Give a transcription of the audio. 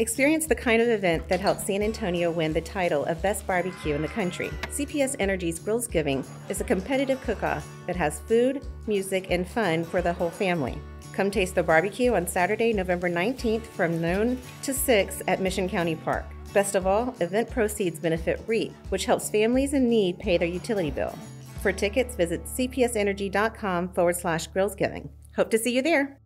Experience the kind of event that helped San Antonio win the title of Best Barbecue in the country. CPS Energy's Grillsgiving is a competitive cook-off that has food, music, and fun for the whole family. Come taste the barbecue on Saturday, November 19th from noon to 6 at Mission County Park. Best of all, event proceeds benefit REAP, which helps families in need pay their utility bill. For tickets, visit cpsenergy.com/grillsgiving. Hope to see you there.